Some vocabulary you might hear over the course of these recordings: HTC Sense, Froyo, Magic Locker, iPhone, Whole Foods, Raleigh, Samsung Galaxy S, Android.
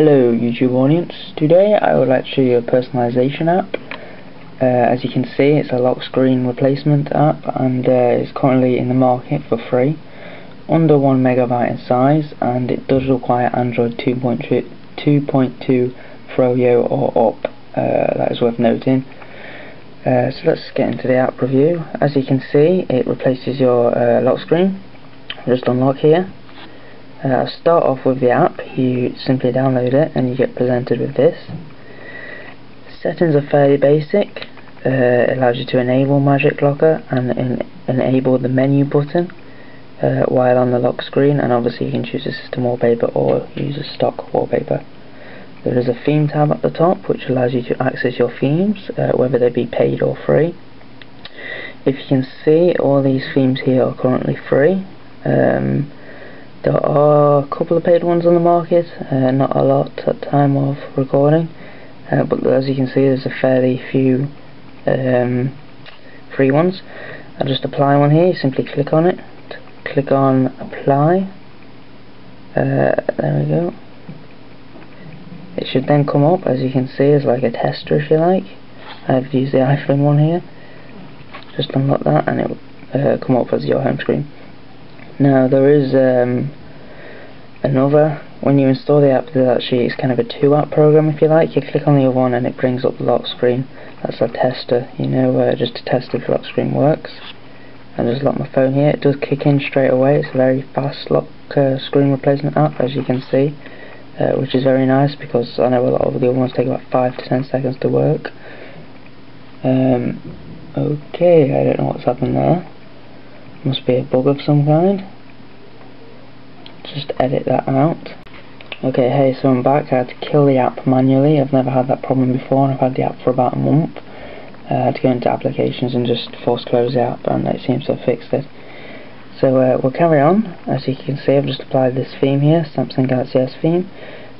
Hello YouTube audience, today I would like to show you a personalization app. As you can see, it's a lock screen replacement app and it's currently in the market for free, under 1 megabyte in size, and it does require Android 2.2 Froyo or up, that is worth noting. So let's get into the app review. As you can see, it replaces your lock screen. Just unlock here. Start off with the app, you simply download it and you get presented with this. Settings are fairly basic. It allows you to enable Magic Locker and enable the menu button while on the lock screen, and obviously you can choose a system wallpaper or use a stock wallpaper. There is a theme tab at the top which allows you to access your themes, whether they be paid or free. If you can see, all these themes here are currently free. There are a couple of paid ones on the market, not a lot at the time of recording, but as you can see there's a fairly few free ones. I'll just apply one here, you simply click on it, click on apply, there we go. It should then come up, as you can see, as like a tester if you like. I've used the iPhone one here, just unlock that and it will come up as your home screen. Now there is another, when you install the app, it's kind of a two-app program if you like. You click on the other one and it brings up the lock screen. That's a tester, you know, just to test if the lock screen works. I just lock my phone here, it does kick in straight away. It's a very fast lock screen replacement app, as you can see, which is very nice because I know a lot of the other ones take about 5 to 10 seconds to work. Okay, I don't know what's happened there. Must be a bug of some kind. Just edit that out. Okay, hey, so I'm back. I had to kill the app manually. I've never had that problem before, and I've had the app for about a month. I had to go into applications and just force close the app, and it seems to have fixed it. So we'll carry on. As you can see, I've just applied this theme here, Samsung Galaxy S theme.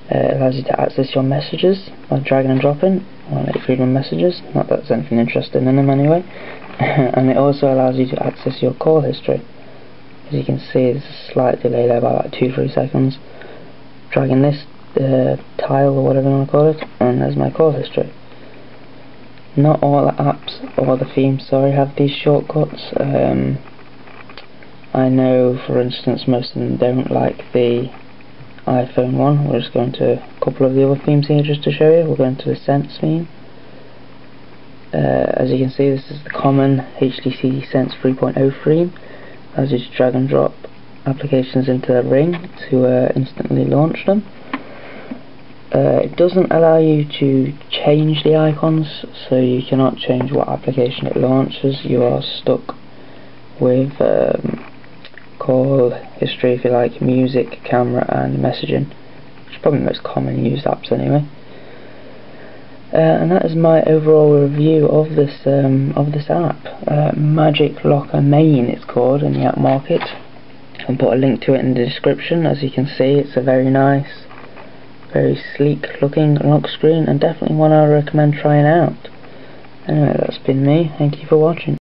It allows you to access your messages by dragging and dropping. I'll let you read my messages, not that there's anything interesting in them anyway. And it also allows you to access your call history. As you can see, there's a slight delay there, about like 2-3 seconds. Dragging this tile or whatever you want to call it, and there's my call history. Not all the apps or the themes, sorry, have these shortcuts. I know, for instance, most of them don't, like the iPhone one. We're just going to a couple of the other themes here just to show you. We're going to the Sense theme. As you can see, this is the common HTC Sense 3.0 theme. Allows you to drag and drop applications into the ring to instantly launch them. It doesn't allow you to change the icons, so you cannot change what application it launches. You are stuck with call history, if you like, music, camera and messaging, which is probably the most common used apps anyway. And that is my overall review of this app, Magic Locker Main it's called in the app market. I'll put a link to it in the description. As you can see, it's a very nice, very sleek looking lock screen, and definitely one I recommend trying out. Anyway, that's been me, thank you for watching.